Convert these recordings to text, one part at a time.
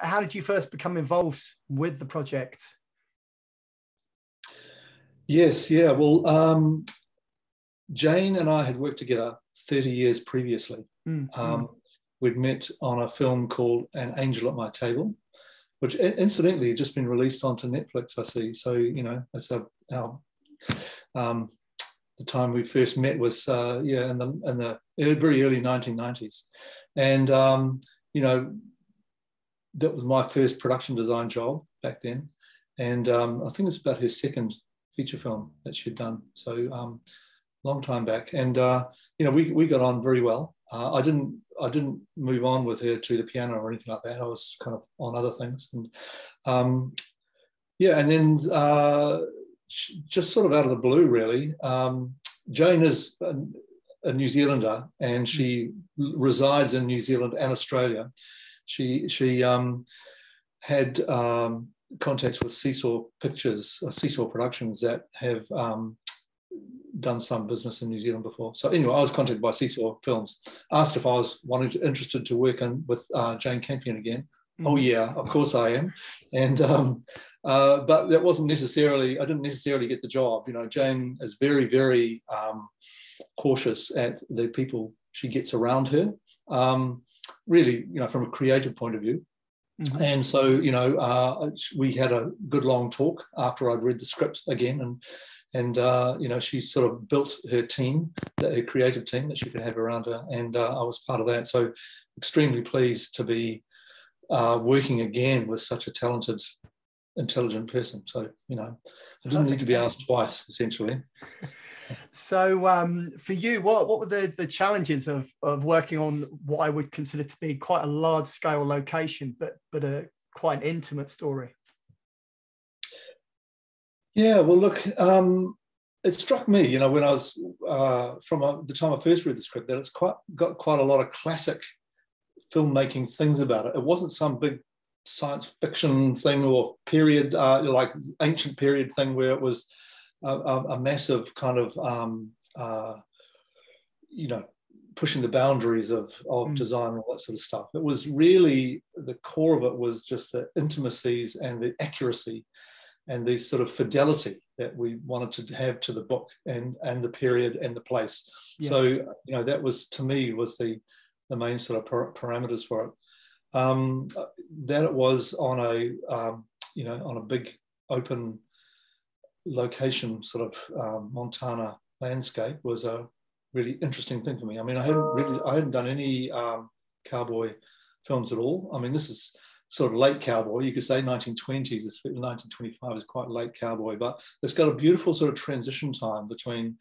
how did you first become involved with the project? Yes, yeah, well, Jane and I had worked together 30 years previously. Mm-hmm. We'd met on a film called An Angel at My Table, which incidentally had just been released onto Netflix, I see. So, you know, that's the time we first met was, yeah, in the very early 1990s. And, you know, that was my first production design job back then. And I think it's about her second feature film that she'd done. So long time back. And, you know, we got on very well. I didn't move on with her to the piano or anything like that. I was kind of on other things. And yeah, and then just sort of out of the blue, really. Jane is a New Zealander, and she resides in New Zealand and Australia. She had contacts with Seesaw Pictures, Seesaw Productions, that have done some business in New Zealand before. So anyway, I was contacted by Seesaw Films, asked if I was interested to work in with Jane Campion again. Mm. Oh yeah, of course I am. And but that wasn't necessarily, I didn't necessarily get the job. You know, Jane is very, very cautious at the people she gets around her, really, you know, from a creative point of view. Mm-hmm. And so, you know, we had a good long talk after I'd read the script again, and you know, she sort of built her team, her creative team that she could have around her, and I was part of that. So extremely pleased to be working again with such a talented, intelligent person. So, you know, I didn't need to be asked twice, essentially. So for you, what were the challenges of working on what I would consider to be quite a large-scale location, but a quite an intimate story? Yeah, well, look, it struck me, you know, when I was, the time I first read the script, that it's got quite a lot of classic filmmaking things about it. It wasn't some big science fiction thing or period, like ancient period thing where it was a massive kind of, you know, pushing the boundaries of design and all that sort of stuff. It was really, the core of it was just the intimacies and the accuracy and the sort of fidelity that we wanted to have to the book and the period and the place. Yeah. So, you know, that was, to me, was the main sort of parameters for it. That it was on a, you know, on a big open location, sort of Montana landscape, was a really interesting thing for me. I mean, I hadn't done any cowboy films at all. I mean, this is sort of late cowboy, you could say 1920s, 1925 is quite late cowboy, but it's got a beautiful sort of transition time between,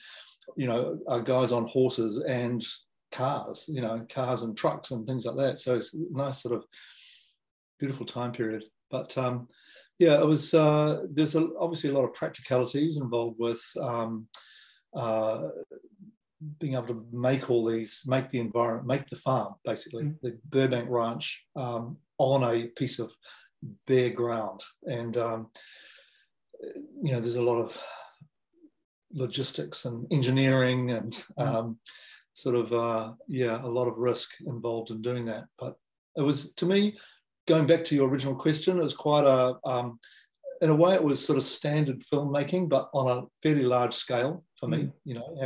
you know, guys on horses and cars, you know, cars and trucks and things like that. So it's a nice sort of beautiful time period. But yeah, it was, there's obviously a lot of practicalities involved with being able to make all these, make the environment, make the farm, basically, the Burbank Ranch, on a piece of bare ground. And, you know, there's a lot of logistics and engineering and sort of, yeah, a lot of risk involved in doing that. But it was, to me, going back to your original question, it was quite a, in a way it was sort of standard filmmaking, but on a fairly large scale for me, you know,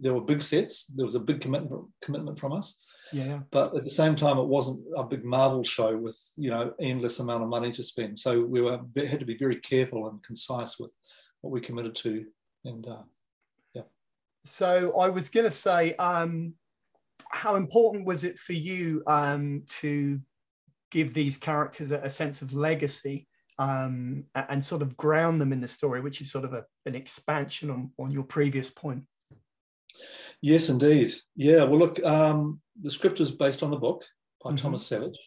there were big sets, there was a big commitment from us. Yeah, but at the same time, it wasn't a big Marvel show with, you know, endless amount of money to spend. So we had to be very careful and concise with what we committed to, and yeah. So I was going to say, how important was it for you to give these characters a sense of legacy and sort of ground them in the story, which is sort of an expansion on your previous point? Yes, indeed. Yeah, well, look, the script is based on the book by Thomas Savage.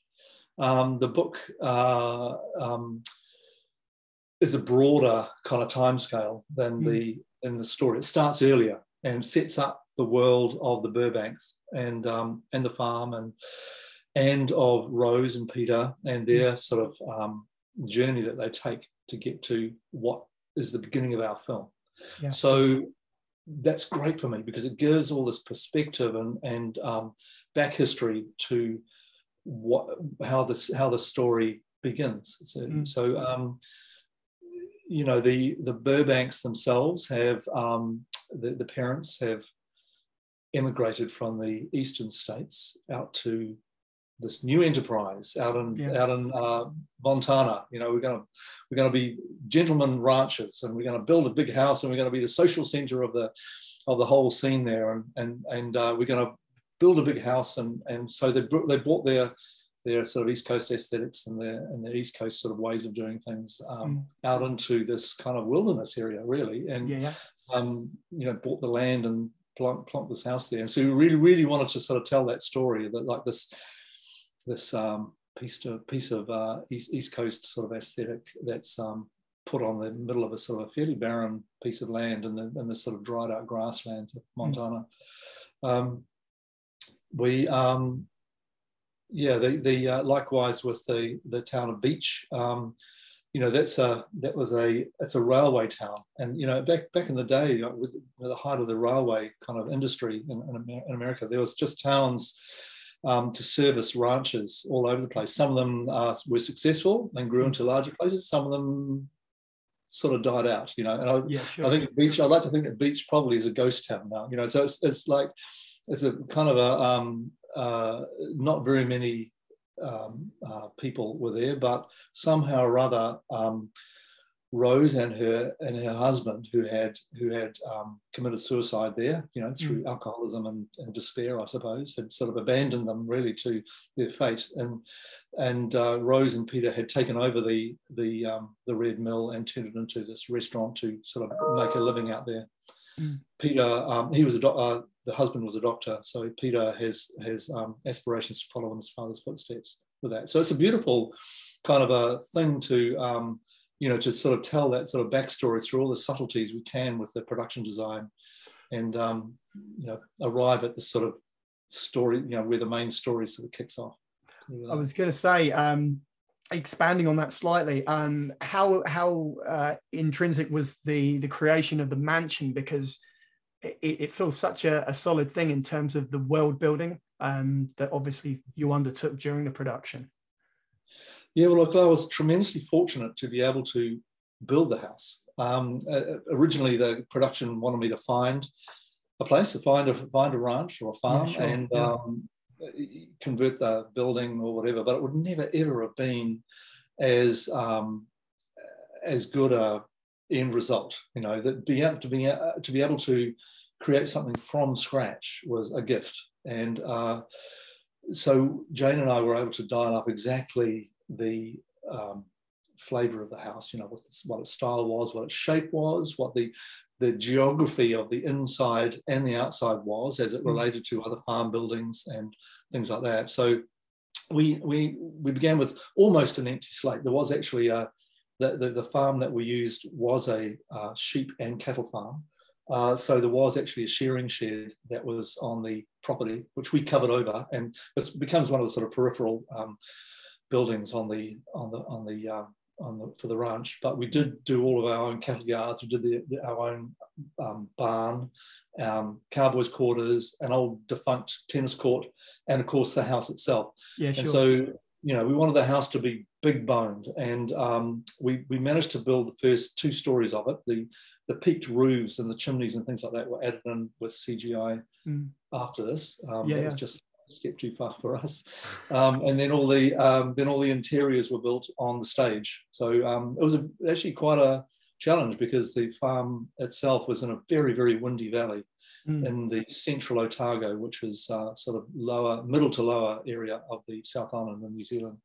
The book is a broader kind of timescale than the story. It starts earlier and sets up the world of the Burbanks and the farm and of Rose and Peter and their sort of journey that they take to get to what is the beginning of our film. Yeah. So that's great for me because it gives all this perspective and back history to how the story begins. So, you know, the Burbanks themselves have the parents have emigrated from the eastern states out to this new enterprise out in Montana. You know, we're going to be gentlemen ranchers, and we're going to build a big house, and we're going to be the social center of the whole scene there, and we're going to build a big house, and so they brought their sort of East Coast aesthetics and their East Coast sort of ways of doing things out into this kind of wilderness area, really, you know, bought the land and plonked this house there. And so we really, really wanted to sort of tell that story, that like this piece of East Coast sort of aesthetic that's put on the middle of a sort of fairly barren piece of land in the sort of dried out grasslands of Montana. Likewise with the town of Beach, you know, it's a railway town, and you know, back in the day, like with the height of the railway kind of industry in America, there was just towns to service ranches all over the place. Some of them were successful and grew into larger places. Some of them sort of died out, you know. And I think Beach, I'd like to think that Beach probably is a ghost town now, you know. So it's like, it's a kind of a not very many people were there, but somehow or other, Rose and her husband, who had committed suicide there, you know, through alcoholism and despair, I suppose, had sort of abandoned them really to their fate. And Rose and Peter had taken over the Red Mill and turned it into this restaurant to sort of make a living out there. Peter, he was the husband was a doctor, so Peter has aspirations to follow in his father's footsteps for that. So it's a beautiful kind of a thing to, you know, to sort of tell that sort of backstory through all the subtleties we can with the production design, and, you know, arrive at the sort of story, you know, where the main story sort of kicks off. I was going to say, expanding on that slightly, how intrinsic was the creation of the mansion? Because it feels such a solid thing in terms of the world building that obviously you undertook during the production. Yeah, well, look, I was tremendously fortunate to be able to build the house. Originally, the production wanted me to find a place, find a ranch or a farm, convert the building or whatever. But it would never ever have been as good a end result, you know. That to be able to create something from scratch was a gift, and so Jane and I were able to dial up exactly the flavour of the house, you know, what its style was, what its shape was, what the geography of the inside and the outside was, as it related to other farm buildings and things like that. So we began with almost an empty slate. There was actually the farm that we used was a sheep and cattle farm. So there was actually a shearing shed that was on the property, which we covered over, and it becomes one of the sort of peripheral buildings for the ranch. But we did do all of our own cattle yards. We did our own barn, cowboys' quarters, an old defunct tennis court, and of course the house itself. Yeah, sure. And so, you know, we wanted the house to be big boned, and we managed to build the first two stories of it. The peaked roofs and the chimneys and things like that were added in with CGI after this. Was just a step too far for us. And then all the interiors were built on the stage. So it was actually quite a challenge, because the farm itself was in a very, very windy valley in the Central Otago, which was sort of middle to lower area of the South Island in New Zealand.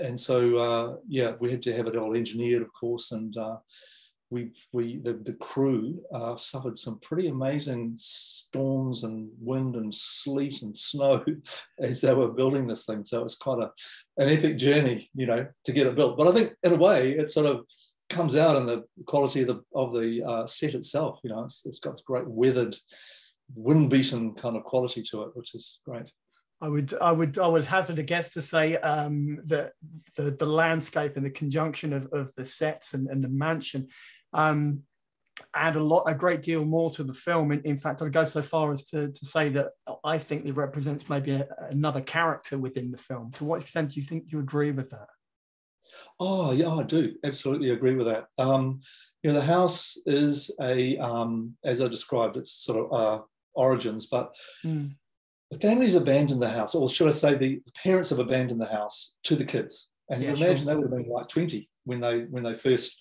And so we had to have it all engineered, of course, and the crew suffered some pretty amazing storms and wind and sleet and snow as they were building this thing. So it was quite an epic journey, you know, to get it built. But I think in a way it sort of comes out in the quality of the set itself. You know, it's got this great weathered, wind-beaten kind of quality to it, which is great. I would hazard a guess to say that the landscape and the conjunction of the sets and the mansion add a great deal more to the film. In fact, I'd go so far as to say that I think it represents maybe another character within the film. To what extent do you think you agree with that? Oh, yeah, I do absolutely agree with that. You know, the house is a, as I described, it's sort of origins, but the family's abandoned the house, or should I say the parents have abandoned the house to the kids. And yeah, you imagine they would have been like 20 when they first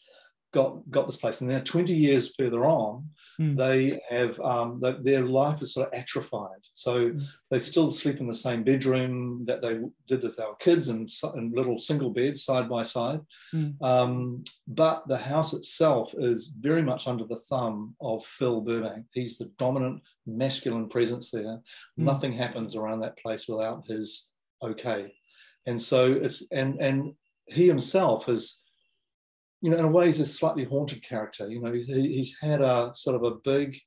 got this place. And now 20 years further on, they have, their life is sort of atrophied. So they still sleep in the same bedroom that they did if they were kids, in little single beds side by side. But the house itself is very much under the thumb of Phil Burbank. He's the dominant masculine presence there. Nothing happens around that place without his okay. And so it's, and he himself has, you know, in a way, he's a slightly haunted character. You know, he's had a sort of a big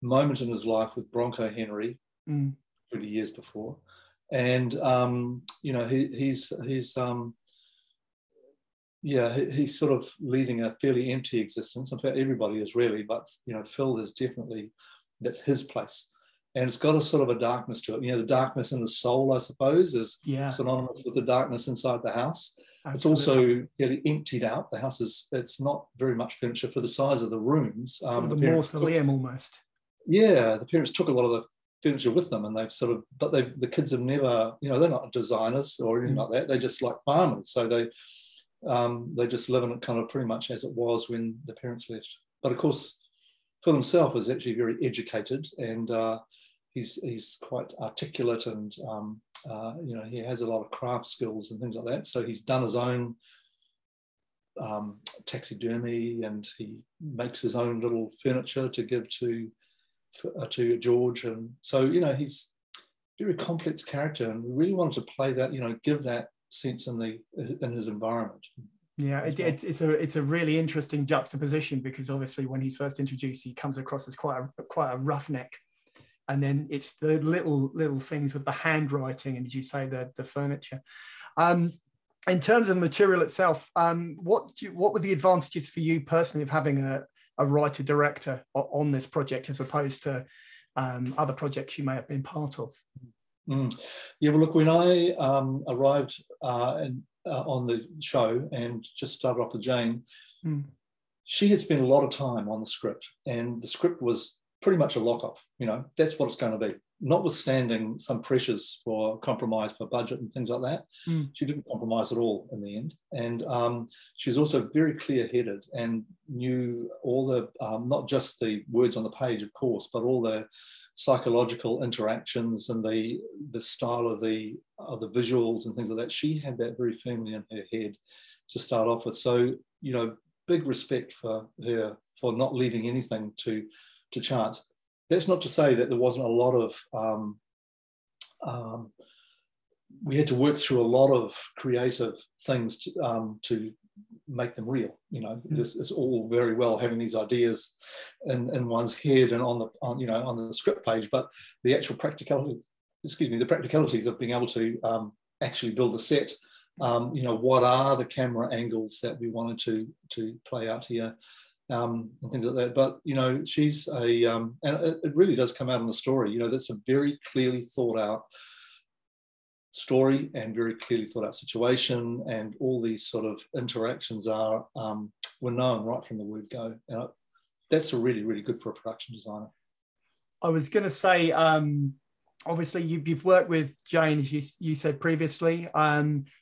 moment in his life with Bronco Henry 20 years before, and you know, he's sort of leading a fairly empty existence. In fact, everybody is really, but you know, Phil is definitely, that's his place, and it's got a sort of a darkness to it. You know, the darkness in the soul, I suppose, is synonymous with the darkness inside the house. It's also really emptied out. The house is, it's not very much furniture for the size of the rooms. Sort of the mausoleum almost. Yeah, the parents took a lot of the furniture with them, and they've sort of, but the kids have never, you know, they're not designers or anything like that. They're just like farmers. So they just live in it kind of pretty much as it was when the parents left. But of course, Phil himself is actually very educated, and he's quite articulate, and you know, he has a lot of craft skills and things like that. So he's done his own taxidermy, and he makes his own little furniture to give to George. And so, you know, he's a very complex character, and we really wanted to play that, you know, give that sense in his environment. Yeah, it's a really interesting juxtaposition, because obviously when he's first introduced, he comes across as quite a roughneck. And then it's the little things with the handwriting and, as you say, the furniture. In terms of the material itself, what were the advantages for you personally of having a writer-director on this project as opposed to other projects you may have been part of? Yeah, well, look, when I arrived on the show and just started off with Jane, she had spent a lot of time on the script, and the script was pretty much a lock-off, you know, that's what it's going to be. Notwithstanding some pressures for compromise for budget and things like that, she didn't compromise at all in the end. And she was also very clear-headed and knew all the, not just the words on the page, of course, but all the psychological interactions and the style of the visuals and things like that. She had that very firmly in her head to start off with. So, you know, big respect for her for not leaving anything to chance. That's not to say that there wasn't a lot of, we had to work through a lot of creative things to make them real. You know, this is all very well having these ideas in one's head and on the script page, but the actual practicalities, of being able to actually build a set, you know, what are the camera angles that we wanted to play out here? And things like that. But you know, she's a and it really does come out in the story. You know, that's a very clearly thought out story and very clearly thought out situation, and all these sort of interactions are were known right from the word go. And that's really, really good for a production designer. I was going to say, obviously you've worked with Jane, as you said previously.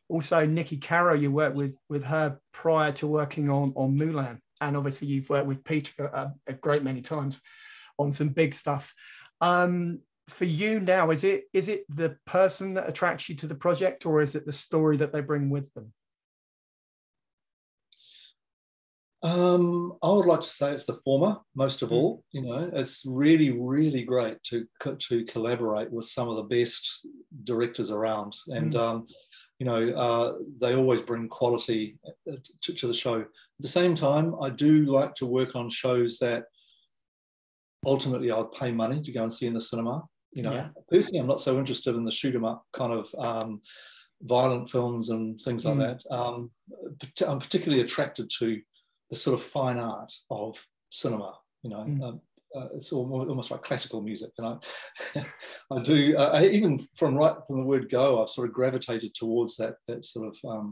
Also Nikki Caro, you worked with her prior to working on Mulan. And obviously you've worked with Peter a great many times on some big stuff. For you now, is it the person that attracts you to the project, or is it the story that they bring with them? I would like to say it's the former, most of all. You know, it's really, really great to collaborate with some of the best directors around. And you know, they always bring quality to the show. At the same time, I do like to work on shows that ultimately I'll pay money to go and see in the cinema. You know, personally, I'm not so interested in the shoot 'em up kind of violent films and things like that. I'm particularly attracted to the sort of fine art of cinema you know. It's almost like classical music, you know. I do even from the word go, I've sort of gravitated towards that sort of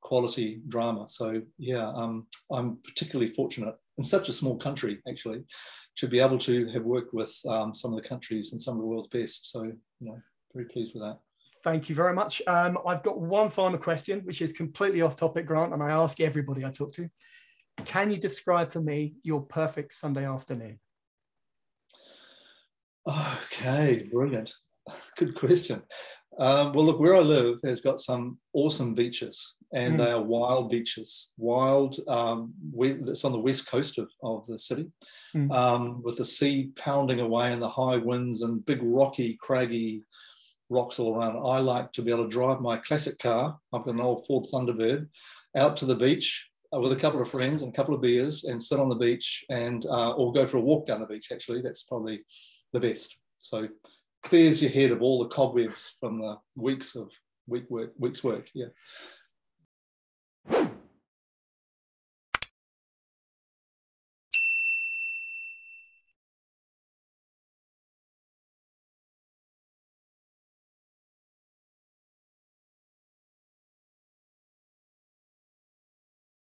quality drama. So yeah, I'm particularly fortunate in such a small country actually to be able to have worked with some of the countries and some of the world's best. So, you know, very pleased with that. Thank you very much. I've got one final question, which is completely off topic, Grant, and I ask everybody I talk to. Can you describe for me your perfect Sunday afternoon? Okay, brilliant. Good question. Well, look, where I live has got some awesome beaches, and they are wild beaches. Wild, it's on the west coast of the city, with the sea pounding away and the high winds and big rocky, craggy rocks all around. I like to be able to drive my classic car, I've got an old Ford Thunderbird, out to the beach with a couple of friends and a couple of beers, and sit on the beach and or go for a walk down the beach, actually. That's probably the best. So clears your head of all the cobwebs from the week's work. Yeah.